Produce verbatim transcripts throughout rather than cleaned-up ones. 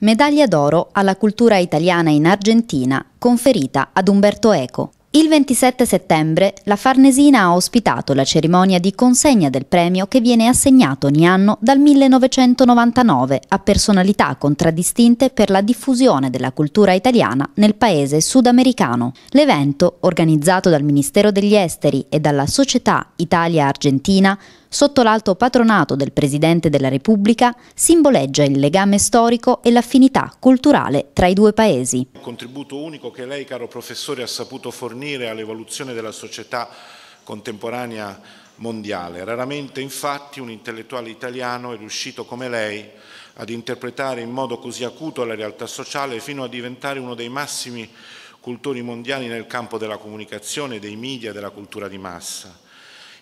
Medaglia d'oro alla cultura italiana in Argentina, conferita ad Umberto Eco. Il ventisette settembre la Farnesina ha ospitato la cerimonia di consegna del premio che viene assegnato ogni anno dal millenovecentonovantanove a personalità contraddistinte per la diffusione della cultura italiana nel paese sudamericano. L'evento, organizzato dal Ministero degli Esteri e dalla Società Italia-Argentina, sotto l'alto patronato del Presidente della Repubblica, simboleggia il legame storico e l'affinità culturale tra i due paesi. Un contributo unico che lei, caro professore, ha saputo fornire all'evoluzione della società contemporanea mondiale. Raramente, infatti, un intellettuale italiano è riuscito come lei ad interpretare in modo così acuto la realtà sociale fino a diventare uno dei massimi cultori mondiali nel campo della comunicazione, dei media, della cultura di massa.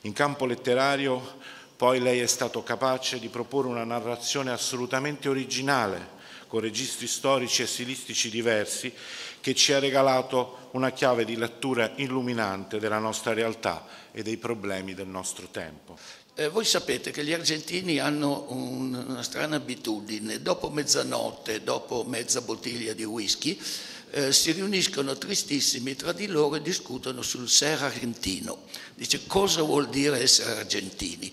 In campo letterario, poi, lei è stato capace di proporre una narrazione assolutamente originale, con registri storici e stilistici diversi, che ci ha regalato una chiave di lettura illuminante della nostra realtà e dei problemi del nostro tempo. Eh, voi sapete che gli argentini hanno un, una strana abitudine: dopo mezzanotte, dopo mezza bottiglia di whisky, Eh, si riuniscono tristissimi tra di loro e discutono sul ser argentino. Dice, cosa vuol dire essere argentini?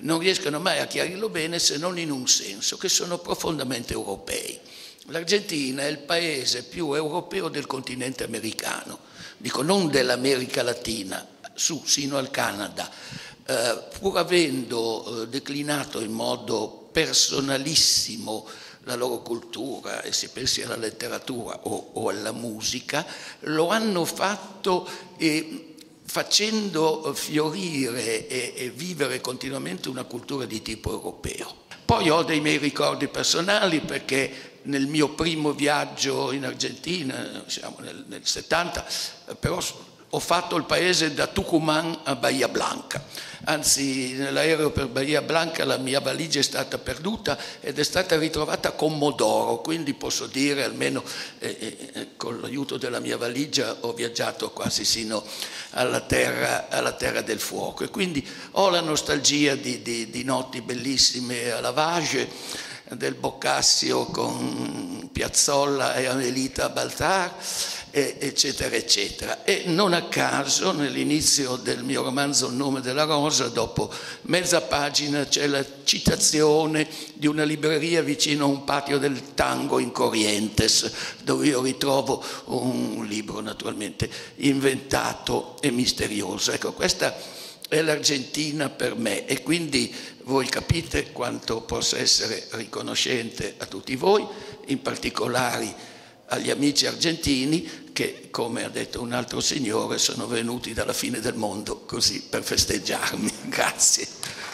Non riescono mai a chiarirlo bene, se non in un senso, che sono profondamente europei. L'Argentina è il paese più europeo del continente americano, dico non dell'America Latina, su sino al Canada, eh, pur avendo eh, declinato in modo personalissimo la loro cultura, e se pensi alla letteratura o, o alla musica, lo hanno fatto eh, facendo fiorire e, e vivere continuamente una cultura di tipo europeo. Poi ho dei miei ricordi personali, perché nel mio primo viaggio in Argentina, siamo nel, nel settanta, però ho fatto il paese da Tucuman a Bahia Blanca. Anzi, nell'aereo per Bahia Blanca la mia valigia è stata perduta ed è stata ritrovata a Commodoro, quindi posso dire, almeno eh, eh, con l'aiuto della mia valigia, ho viaggiato quasi sino alla terra, alla terra del fuoco. E quindi ho la nostalgia di, di, di notti bellissime alla Vage del Boccaccio con Piazzolla e Amelita Baltar, eccetera eccetera. E non a caso nell'inizio del mio romanzo Il nome della rosa, dopo mezza pagina, c'è la citazione di una libreria vicino a un patio del tango in Corrientes, dove io ritrovo un libro naturalmente inventato e misterioso. Ecco, questa è l'Argentina per me, e quindi voi capite quanto possa essere riconoscente a tutti voi, in particolare agli amici argentini che, come ha detto un altro signore, sono venuti dalla fine del mondo così per festeggiarmi. Grazie.